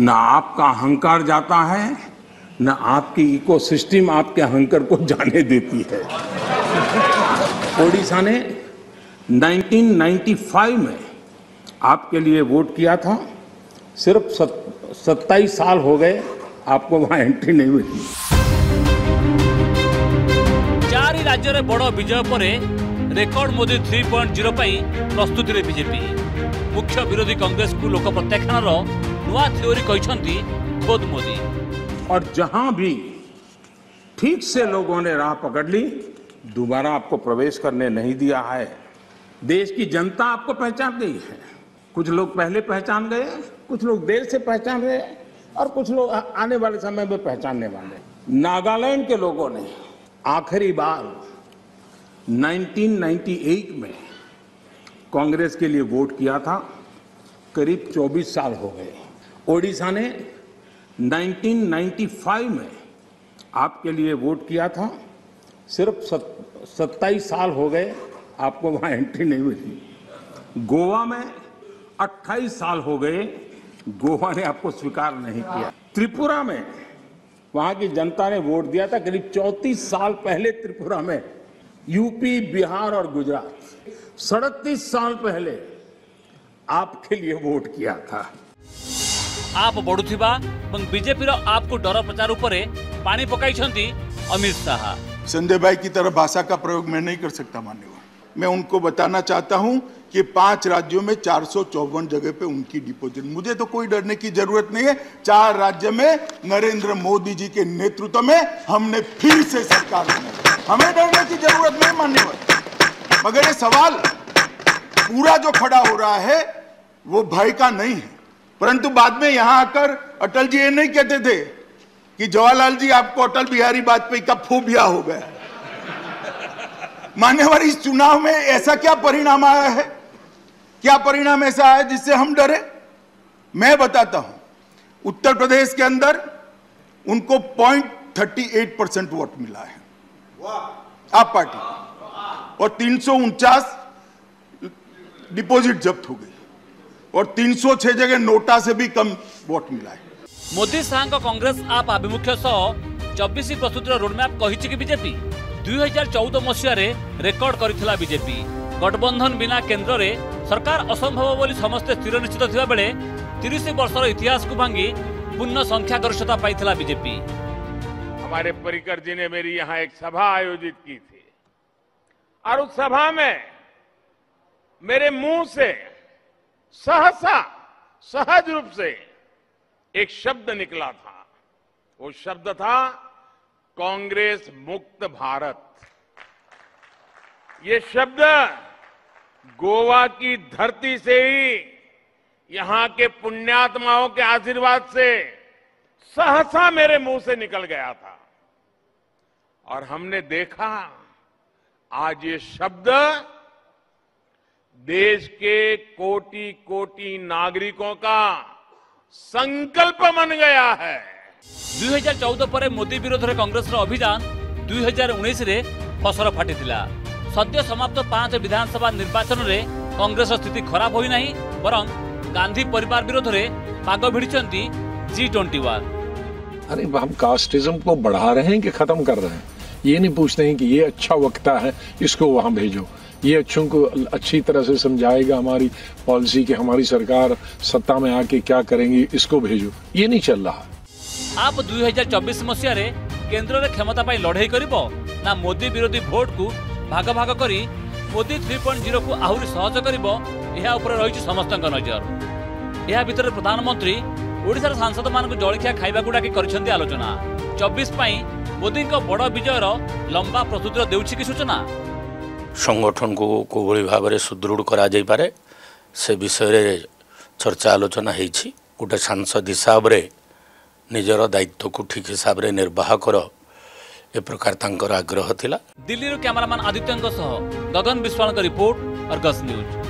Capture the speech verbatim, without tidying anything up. ना आपका अहंकार जाता है, ना आपकी इकोसिस्टम आपके अहंकार को जाने देती है। ओडिशा ने उन्नीस सौ पचानवे में आपके लिए वोट किया था, सिर्फ सत्ताईस साल हो गए आपको वहाँ एंट्री नहीं मिली। चार राज्य में बड़ा विजय पर record Modi three point zero प्रस्तुति रे बीजेपी मुख्य विरोधी कांग्रेस को लोक प्रत्याख्यान नुआ थ्योरी कहते खोद मोदी। और जहां भी ठीक से लोगों ने राह पकड़ ली, दोबारा आपको प्रवेश करने नहीं दिया है। देश की जनता आपको पहचान गई है। कुछ लोग पहले पहचान गए, कुछ लोग देर से पहचान रहे और कुछ लोग आने वाले समय में पहचानने वाले। नागालैंड के लोगों ने आखिरी बार उन्नीस सौ अट्ठानवे में कांग्रेस के लिए वोट किया था, करीब चौबीस साल हो गए। ओडिशा ने उन्नीस सौ पचानवे में आपके लिए वोट किया था, सिर्फ सत्ताईस साल हो गए आपको वहाँ एंट्री नहीं मिली। गोवा में अट्ठाईस साल हो गए, गोवा ने आपको स्वीकार नहीं किया। त्रिपुरा में वहाँ की जनता ने वोट दिया था, करीब चौंतीस साल पहले त्रिपुरा में। यूपी, बिहार और गुजरात सड़तीस साल पहले आपके लिए वोट किया था। आप बढ़ुथिबा एवं बीजेपी रो आपको डर प्रचार उपरे पानी पकाइछंती अमित शाह। संजय भाई की तरह भाषा का प्रयोग मैं नहीं कर सकता मान्यवर। मैं उनको बताना चाहता हूं कि पांच राज्यों में चार सौ चौवन जगह पे उनकी डिपोजिट। मुझे तो कोई डरने की जरूरत नहीं है। चार राज्य में नरेंद्र मोदी जी के नेतृत्व में हमने फिर से सरकार बनाई, हमें डरने की जरूरत नहीं मान्यवर। मगर ये सवाल पूरा जो खड़ा हो रहा है वो भय का नहीं है, परंतु बाद में यहाँ आकर अटल जी ये नहीं कहते थे कि जवाहरलाल जी आपको अटल बिहारी वाजपेयी का फोबिया हो गया। मान्यवर, इस चुनाव में ऐसा क्या परिणाम आया है? क्या परिणाम ऐसा आया जिससे हम डरे? मैं बताता हूं, उत्तर प्रदेश के अंदर उनको point thirty eight percent vote मिला है आप पार्टी को, और तीन सौ उनचास डिपॉजिट जब्त हो गई और तीन सौ छह जगह नोटा से भी कम वोट मिला है। मोदी शाह कांग्रेस आप आभिमुख्य सह चौबीस प्रस्तुतिर रोडमैप कही कि बीजेपी दुई हजार चौदह मसीह रेकर्ड करथिला। बीजेपी गठबंधन बिना केंद्र रे सरकार असंभव बोली समस्ते स्थिर निश्चित थिबा बेले तीस वर्षर इतिहास को भांगी पूर्ण संख्यागरिष्ठता पाइथिला बीजेपी। हमारे परिकर जी ने मेरी यहाँ एक सभा आयोजित की थी और उस सभा में मेरे मुंह से सहसा सहज रूप से एक शब्द निकला था। वो शब्द था कांग्रेस मुक्त भारत। ये शब्द गोवा की धरती से ही, यहां के पुण्यात्माओं के आशीर्वाद से सहसा मेरे मुंह से निकल गया था। और हमने देखा आज ये शब्द देश के कोटि कोटि नागरिकों का संकल्प बन गया है। दो हज़ार चौदह पर मोदी विरोध में कांग्रेस अभियान दो हज़ार उन्नीस रे फसर फाटी सद्य समाप्त पांच विधानसभा निर्वाचन में कांग्रेस स्थिति खराब होना बरं गांधी परिवार विरोध में पाग भिड़ी जी ट्वेंटी वन। अरे हम कास्टिज्म को बढ़ा रहे हैं कि खत्म कर रहे हैं, ये नहीं पूछते हैं कि ये अच्छा वक्ता है इसको वहां भेजो, ये अच्छों को अच्छी तरह से समझाएगा हमारी पॉलिसी कि हमारी सरकार सत्ता में आके क्या करेंगी, इसको भेजो, ये नहीं चल रहा। आप दो हज़ार चौबीस मसीह रे केंद्र रे क्षमता पाई लड़ाई करिबो ना मोदी विरोधी वोट को भाग भाग करी मोदी थ्री पॉइंट ज़ीरो को आहुरी सहज करिबो, एहा ऊपर रही समस्त नजर। एहा भीतर प्रधानमंत्री ओडिशा सांसद मानक जलखिया खाइबा गुडा की करछंती आलोचना। चौबीस मोदी बड़ विजय लंबा प्रस्तुति देउछि की सूचना। संगठन को कोभली भाव में सुदृढ़ कर से विषय चर्चा आलोचना हो गोटे सांसद हिसाब से निजर दायित्व को ठीक हिसाब से निर्वाह कर ए प्रकार आग्रह थिला। Delhi cameraman Aditya Gagan Vishwan report Argus news.